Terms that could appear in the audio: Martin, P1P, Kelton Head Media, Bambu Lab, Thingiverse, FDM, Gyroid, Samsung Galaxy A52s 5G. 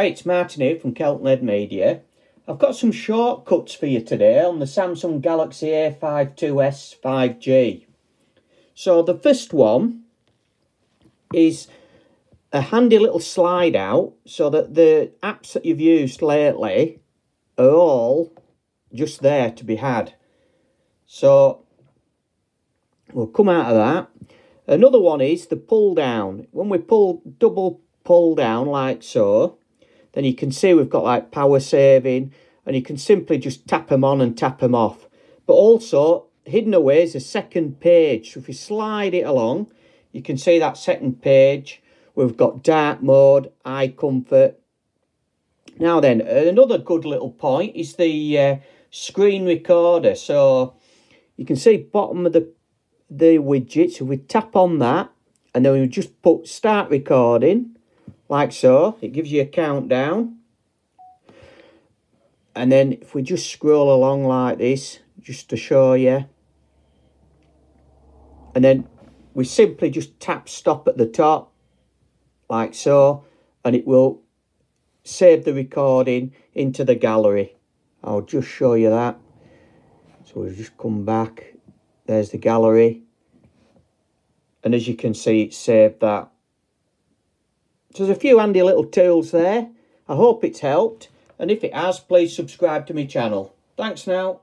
Hi, it's Martin here from Kelton Head Media. I've got some shortcuts for you today on the Samsung Galaxy A52s 5G. So the first one is a handy little slide out so that the apps that you've used lately are all just there to be had. So we'll come out of that. Another one is the pull down. When we double pull down like so, then you can see we've got like power saving, and you can simply just tap them on and tap them off. But also hidden away is a second page. So if you slide it along, you can see that second page. We've got dark mode, eye comfort. Now then, another good little point is the screen recorder. So you can see bottom of the widget. So we tap on that, and then we just put start recording. Like so, it gives you a countdown. And then if we just scroll along like this, just to show you. And then we simply just tap stop at the top, like so. And it will save the recording into the gallery. I'll just show you that. So we'll just come back. There's the gallery. And as you can see, it saved that. So there's a few handy little tools there. I hope it's helped, and if it has, please subscribe to my channel. Thanks now.